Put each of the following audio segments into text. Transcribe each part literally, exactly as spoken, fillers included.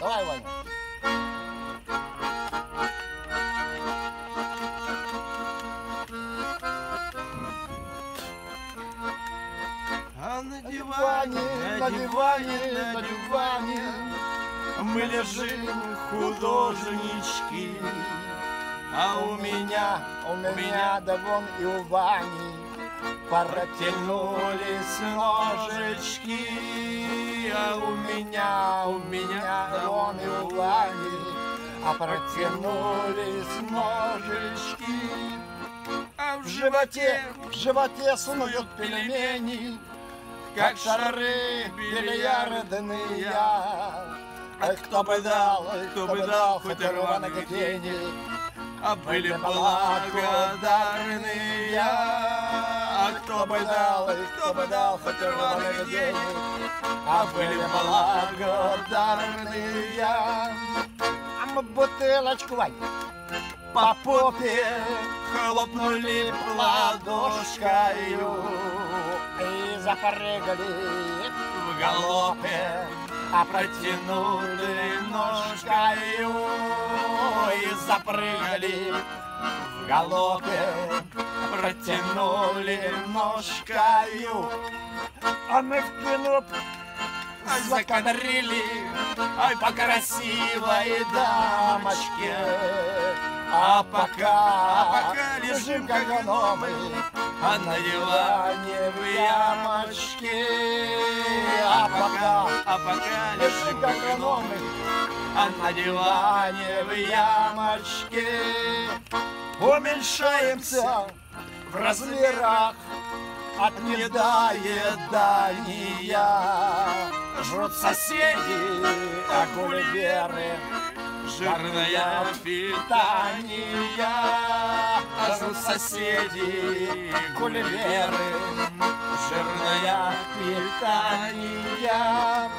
Давай, Ваня. А на диване, на диване, на диване мы лежим, художнички. А у меня, у меня, да вон и у Вани протянулись ножечки. А у меня, у меня, да вон и у Вани а протянулись ножечки. А в животе, в животе снуют пельмени, как шары бильярдные. А кто бы дал, кто бы дал хоть рваных денег, а были благодарны я. А кто бы дал, и кто бы дал хоть рваных денег, а были благодарны я. А мы бутылочку, Вань, по попе хлопнули ладошкою и запрыгали в галопе, а протянули ножкою. И запрыгали в галопе, протянули ножкою. А мы в кино закадрили, ай, по красивой дамочке. А пока, а пока лежим как гномы, а на диване в ямочке. А пока, а пока лежим как гномы, а на диване в ямочке. Уменьшаемся в размерах от недоедания. Жрут соседи, огульберы, жирное питание. Жрут соседи, огульберы, жирное питание.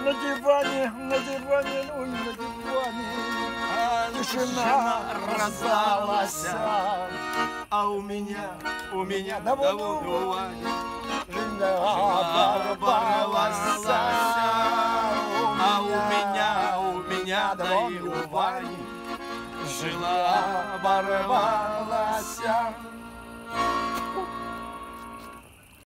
На диване, на диване, ой, на диване а тишина раздалась. А у меня, у меня, да вон у Вани жена оборвалась. А у меня, у меня, да и у Вани жена оборвалась.